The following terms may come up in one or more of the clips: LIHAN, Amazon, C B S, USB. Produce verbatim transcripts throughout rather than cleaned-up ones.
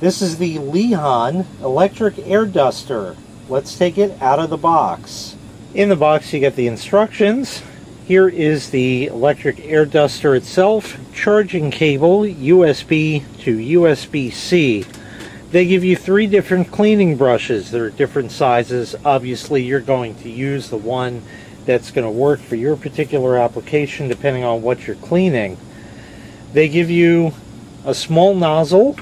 This is the LIHAN electric air duster. Let's take it out of the box. In the box you get the instructions. Here is the electric air duster itself, charging cable, U S B to U S B C. They give you three different cleaning brushes. They're different sizes. Obviously you're going to use the one that's going to work for your particular application depending on what you're cleaning. They give you a small nozzle.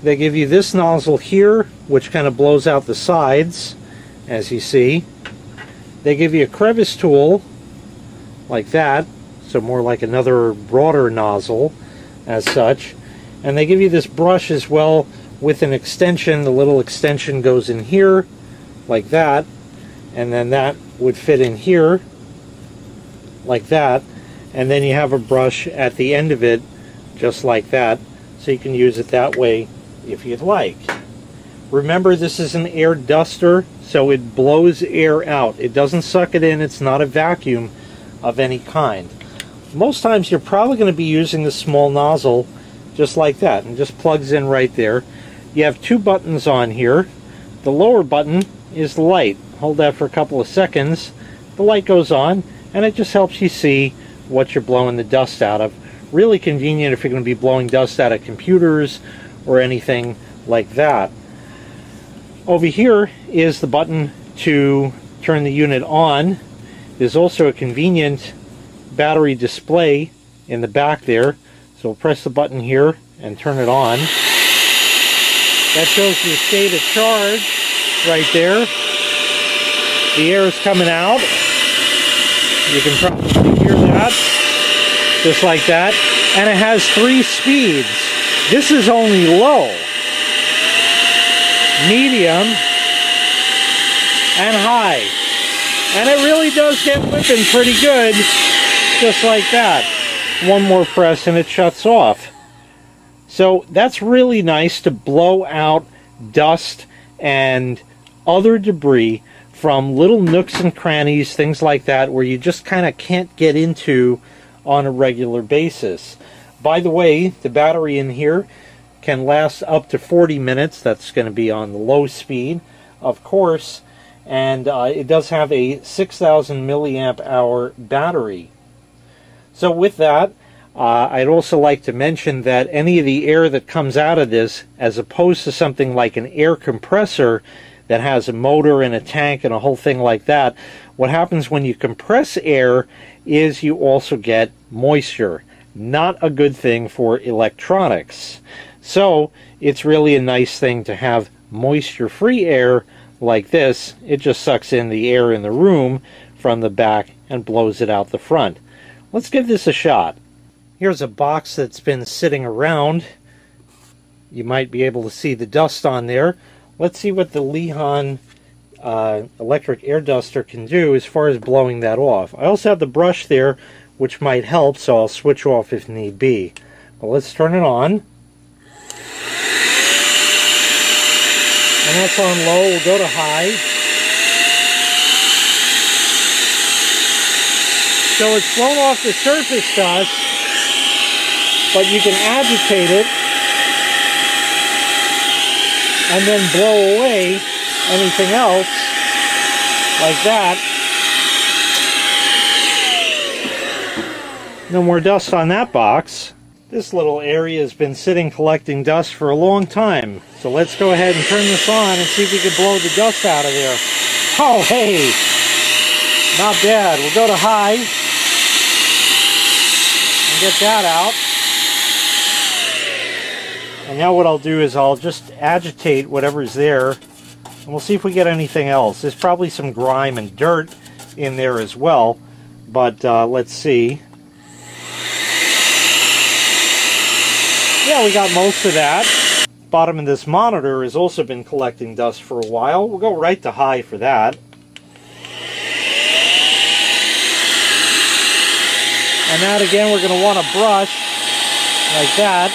They give you this nozzle here, which kind of blows out the sides, as you see. They give you a crevice tool, like that, so more like another broader nozzle, as such. And they give you this brush as well with an extension. The little extension goes in here, like that, and then that would fit in here, like that, and then you have a brush at the end of it, just like that, so you can use it that way if you'd like. Remember, this is an air duster, so it blows air out. It doesn't suck it in. It's not a vacuum of any kind. Most times you're probably going to be using the small nozzle just like that, and just plugs in right there. You have two buttons on here. The lower button is the light. Hold that for a couple of seconds. The light goes on, and it just helps you see what you're blowing the dust out of. Really convenient if you're going to be blowing dust out of computers or anything like that. Over here is the button to turn the unit on. There's also a convenient battery display in the back there. So we'll press the button here and turn it on. That shows your state of charge right there. The air is coming out. You can probably hear that. Just like that, and it has three speeds. This is only low, medium, and high. And it really does get whipping pretty good, just like that. One more press and it shuts off. So that's really nice to blow out dust and other debris from little nooks and crannies, things like that, where you just kind of can't get into on a regular basis. By the way, the battery in here can last up to forty minutes. That's going to be on the low speed, of course, and uh, it does have a six thousand milliamp hour battery. So with that, uh, I'd also like to mention that any of the air that comes out of this, as opposed to something like an air compressor that has a motor and a tank and a whole thing like that, what happens when you compress air is you also get moisture. Not a good thing for electronics. So it's really a nice thing to have moisture-free air like this. It just sucks in the air in the room from the back and blows it out the front. Let's give this a shot. Here's a box that's been sitting around. You might be able to see the dust on there. Let's see what the LIHAN uh, electric air duster can do as far as blowing that off. I also have the brush there, which might help, so I'll switch off if need be. But let's turn it on. And that's on low. We'll go to high. So it's blown off the surface dust, but you can agitate it and then blow away anything else like that. No more dust on that box. This little area has been sitting collecting dust for a long time. So let's go ahead and turn this on and see if we can blow the dust out of there. Oh, hey, not bad. We'll go to high and get that out. And now what I'll do is I'll just agitate whatever's there, and we'll see if we get anything else. There's probably some grime and dirt in there as well, but uh, let's see. Yeah, we got most of that. Bottom of this monitor has also been collecting dust for a while. We'll go right to high for that. And now again, we're going to want a brush like that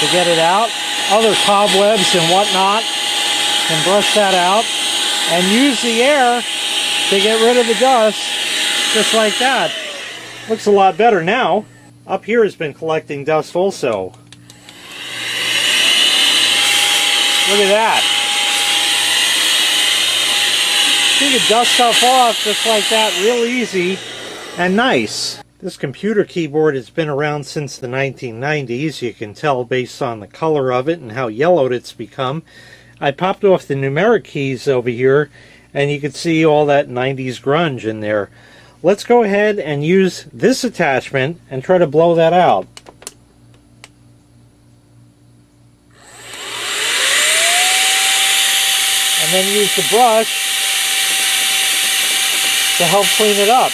to get it out. Other cobwebs and whatnot, and brush that out, and use the air to get rid of the dust, just like that. Looks a lot better now. Up here has been collecting dust also. Look at that. You can dust stuff off just like that, real easy and nice. This computer keyboard has been around since the nineteen nineties. You can tell based on the color of it and how yellowed it's become. I popped off the numeric keys over here, and you can see all that nineties grunge in there. Let's go ahead and use this attachment and try to blow that out. And then use the brush to help clean it up.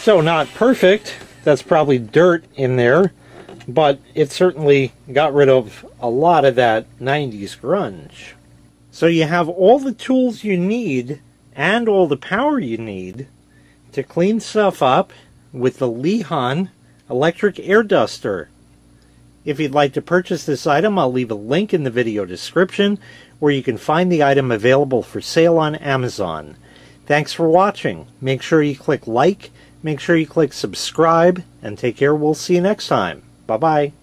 So not perfect, that's probably dirt in there, but it certainly got rid of a lot of that nineties grunge. So you have all the tools you need and all the power you need to clean stuff up with the LIHAN electric air duster. If you'd like to purchase this item, I'll leave a link in the video description where you can find the item available for sale on Amazon. Thanks for watching. Make sure you click like. Make sure you click subscribe, and take care. We'll see you next time. Bye-bye.